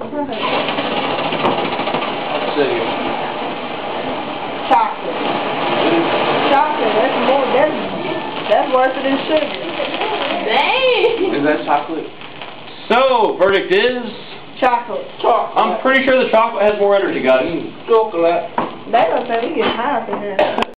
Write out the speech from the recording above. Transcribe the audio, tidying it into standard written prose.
Perfect. Let's see. Chocolate. Chocolate, that's more, that's worse than sugar. Dang! Is that chocolate? So, verdict is? Chocolate. Chocolate. I'm pretty sure the chocolate has more energy, guys. Chocolate. They don't say we get high up in here.